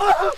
Oof!